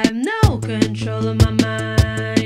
I have no control of my mind.